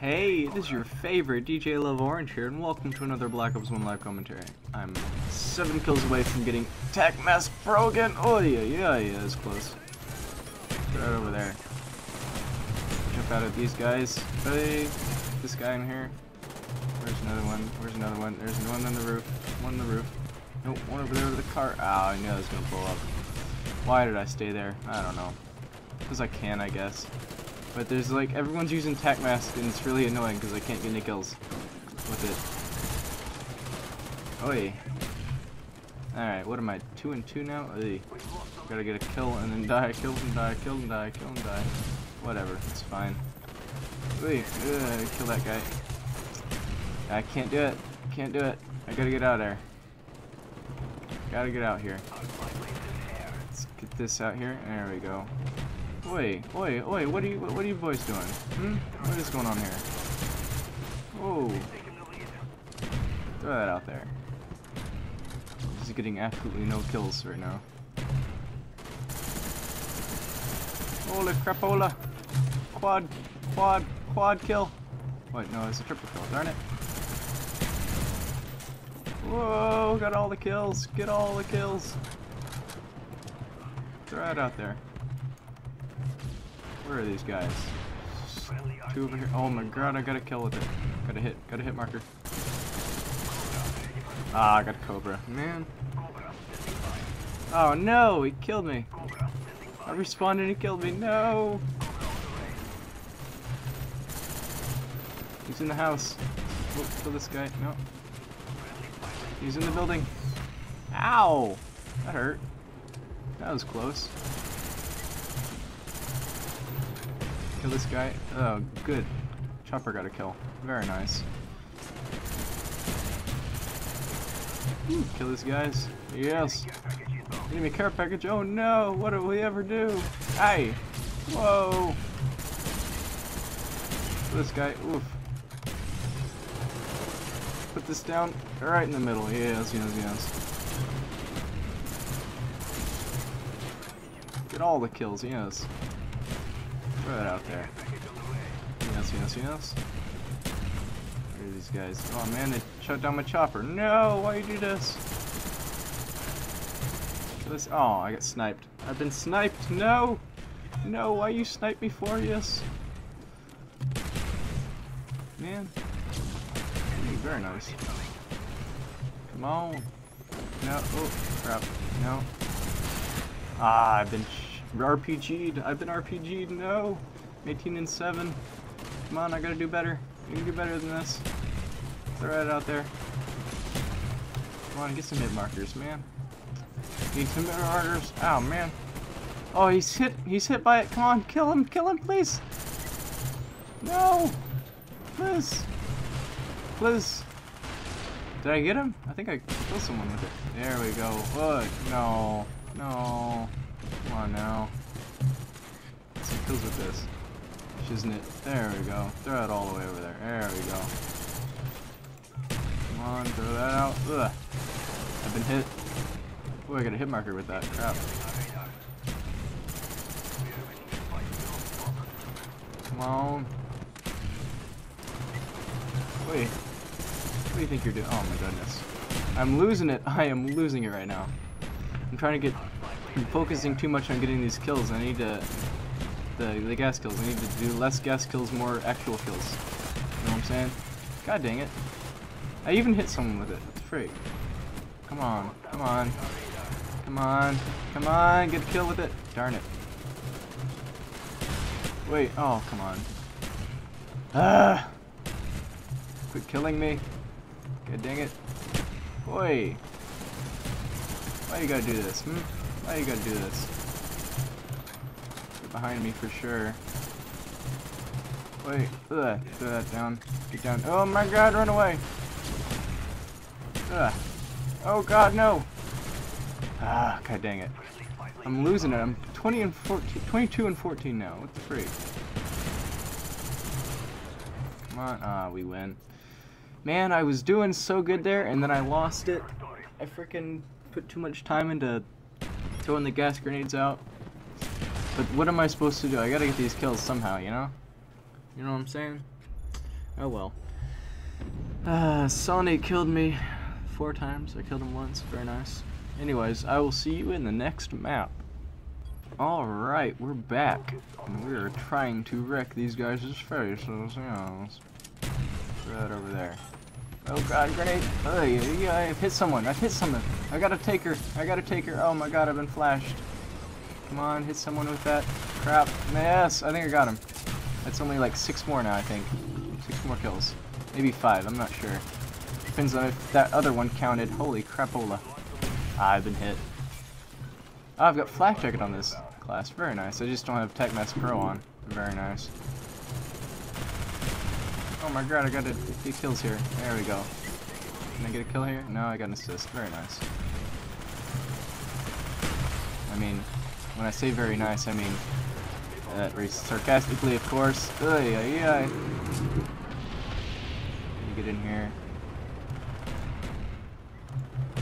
Hey, this is your favorite DJ Love Orange here, and welcome to another Black Ops 1 live commentary. I'm 7 kills away from getting Tac Mask Pro again. Oh yeah, that's close. Get right over there. Jump out at these guys. Hey, this guy in here. Where's another one? Where's another one? There's one on the roof. One on the roof. Nope, one over there over the car. Ow, I knew I was gonna blow up. Why did I stay there? I don't know. Because I can, I guess. But there's like, everyone's using Tac Mask and it's really annoying because I can't get any kills with it. Oi. Alright, what am I, 2 and 2 now? Oi. Gotta get a kill and then die, kill and die, kill and die, kill and die. Whatever, it's fine. Oi, kill that guy. I can't do it, can't do it. I gotta get out of there. Gotta get out here. Let's get this out here, there we go. Oi, oi, oi, what are you boys doing? Hmm? What is going on here? Whoa. Throw that out there. This is getting absolutely no kills right now. Holy crapola! Quad kill! Wait, no, it's a triple kill, darn it. Whoa, got all the kills, get all the kills! Throw it out there. Where are these guys? 2 over here. Oh my god, I got a kill with it. Got a hit marker. Ah, I got a Cobra. Man. Oh no, he killed me. I respawned and he killed me. No. He's in the house. Whoop, kill this guy. No. He's in the building. Ow! That hurt. That was close. Kill this guy. Oh, good. Chopper got a kill. Very nice. Kill these guys. Yes. Enemy care package. Oh no! What did we ever do? Hey! Whoa! Kill this guy. Oof. Put this down. Right in the middle. Yes. Get all the kills. Yes. Throw it out there. Yes. Where are these guys? Oh man, they shut down my chopper. No, why you do this? Oh, I got sniped. I've been sniped. No! No, why you sniped me for? Yes. Man. Very nice. Come on. No. Oh, crap. No. Ah, I've been RPG'd. I've been RPG'd. No. 18 and 7. Come on, I gotta do better. You can do better than this. Throw it out there. Come on, get some hit markers, man. Need some hit markers. Ow, man. Oh, he's hit. He's hit by it. Come on, kill him. Kill him, please. No. Please. Please. Did I get him? I think I killed someone with it. There we go. Look. No. No. Come on now. Get some kills with this. Which isn't it? There we go. Throw it all the way over there. There we go. Come on, throw that out. Ugh. I've been hit. Oh, I got a hit marker with that. Crap. Come on. Wait. What do you think you're doing? Oh my goodness. I'm losing it. I am losing it right now. I'm trying to get... I'm focusing too much on getting these kills. I need to the gas kills. I need to do less gas kills, more actual kills. You know what I'm saying? God dang it! I even hit someone with it. That's freak. Come on, come on, come on, come on! Get a kill with it. Darn it! Wait. Oh, come on. Ah! Quit killing me. God dang it! Boy, why you gotta do this? Hmm? Why you gotta do this? Get behind me for sure. Wait, ugh, throw that down. Get down. Oh my god, run away! Ugh. Oh god, no! Ah, god dang it. I'm losing it. I'm 20 and 14, 22 and 14 now. What the freak? Come on. Ah, we win. Man, I was doing so good there, and then I lost it. I freaking put too much time into throwing the gas grenades out. But what am I supposed to do? I gotta get these kills somehow, you know? You know what I'm saying? Oh well. Sonic killed me 4 times. I killed him once. Very nice. Anyways, I will see you in the next map. Alright, we're back. And we are trying to wreck these guys' faces. Yes. Right over there. Oh god, grenade! Oh, yeah, I've hit someone. I've hit someone. I gotta take her. I gotta take her. Oh my god, I've been flashed. Come on, hit someone with that crap. Yes, I think I got him. That's only like 6 more now, I think. 6 more kills. Maybe 5, I'm not sure. Depends on if that other one counted. Holy crapola. I've been hit. Oh, I've got flak jacket on this class. Very nice. I just don't have Tac Mask Pro on. Very nice. Oh my god, I got a few kills here. There we go. Can I get a kill here? No, I got an assist. Very nice. I mean, when I say very nice, I mean that very sarcastically, of course. Ay-ay-ay. Let me get in here.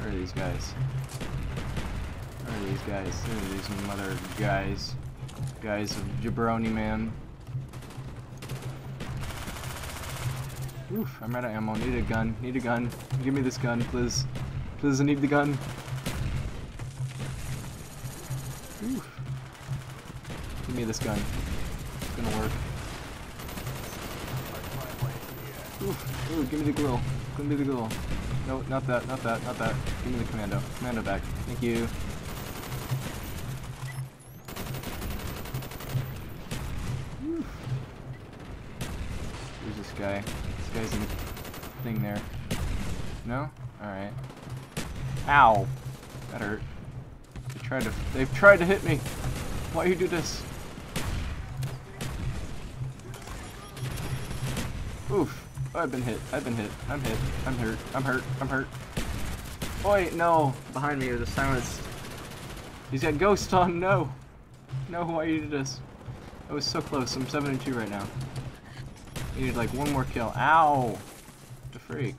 Where are these guys? Where are these guys? Where are these mother guys? Guys of jabroni, man. Oof, I'm out of ammo. Need a gun. Need a gun. Give me this gun, please. Please, I need the gun. Oof. Give me this gun. It's gonna work. Oof. Ooh, give me the glow. Give me the glow. No, not that, not that, not that. Give me the commando. Commando back. Thank you. Oof. Who's this guy? Guys in the thing there. No? Alright. Ow! That hurt. They've tried to hit me! Why you do this? Oof! Oh, I've been hit. I've been hit. I'm hit. I'm hurt. I'm hurt. I'm hurt. Oi! No! Behind me are the silenced. He's got ghost on! No! No, why you do this? I was so close. I'm 7-2 right now. You need like 1 more kill. Ow! The freak.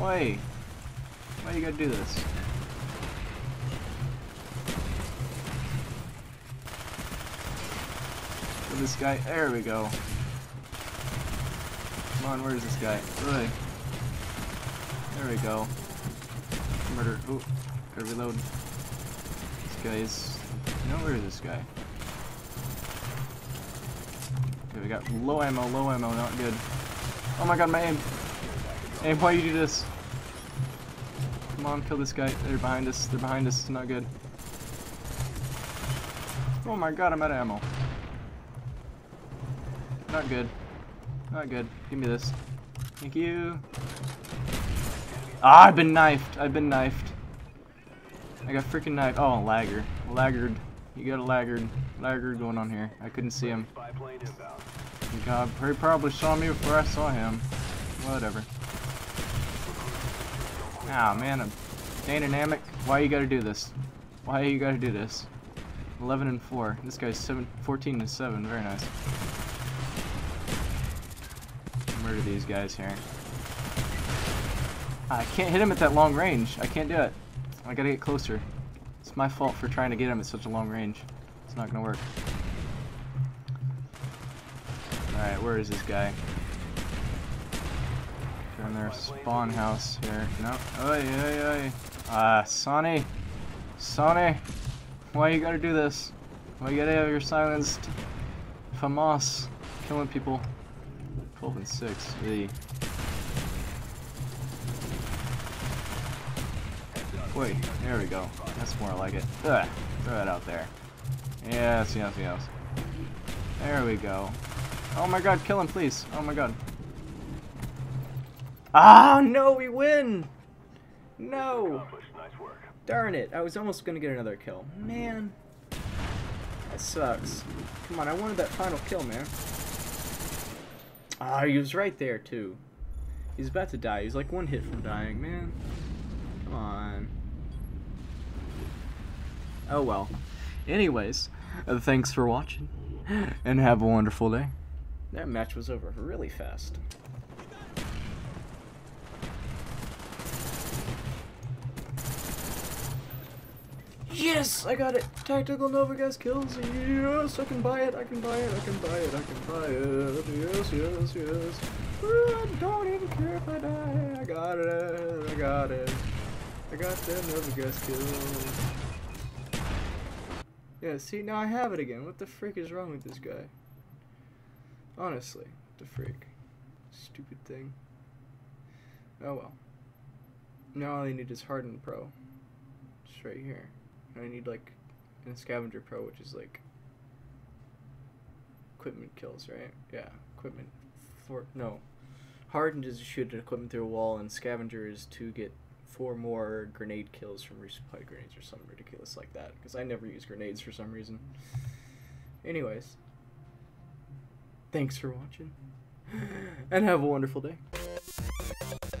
Oi! Why you gotta do this? Where's this guy? There we go. Come on, where is this guy? Really? There we go. Murder. Ooh. Gotta reload. This guy is. No, where is this guy? We got low ammo, not good. Oh my god, my aim! Aim, why you do this? Come on, kill this guy. They're behind us, it's not good. Oh my god, I'm out of ammo. Not good. Not good. Give me this. Thank you. Ah, I've been knifed! I've been knifed. I got freaking knifed. Oh, lagger. Laggard. You got a laggard going on here. I couldn't see him. God, he probably saw me before I saw him. Whatever. Ah, man, I'm Dana Amic. Why you gotta do this? Why you gotta do this? 11-4. This guy's 14-7. Very nice. Murder these guys here. I can't hit him at that long range. I can't do it. I gotta get closer. It's my fault for trying to get him at such a long range. It's not gonna work. Alright, where is this guy? They're in their spawn house here. No. Oi, oi, oi. Ah, Sonny. Sonny. Why you gotta do this? Why you gotta have your silenced FAMAS killing people? 12-6. Really. Wait, there we go. That's more like it. Ugh, throw that out there. Yes, yes, yes. There we go. Oh my god, kill him, please. Oh my god. Ah, no, we win! No! Darn it, I was almost gonna get another kill. Man. That sucks. Come on, I wanted that final kill, man. Ah, he was right there, too. He's about to die. He's like 1 hit from dying, man. Come on. Oh well. Anyways, thanks for watching, and have a wonderful day. That match was over really fast. Yes, I got it. Tactical Nova gas kills. Yes, I can buy it. Yes, yes. I don't even care if I die. I got it. I got that Nova gas kills. Yeah, see, now I have it again. What the freak is wrong with this guy? Honestly, what the freak? Stupid thing. Oh well. Now all I need is Hardened Pro. It's right here. I need like a Scavenger Pro, which is like equipment kills, right? Yeah, equipment for no. Hardened is to shoot an equipment through a wall, and Scavenger is to get 4 more grenade kills from resupply grenades or something ridiculous like that. Because I never use grenades for some reason. Anyways, thanks for watching, and have a wonderful day.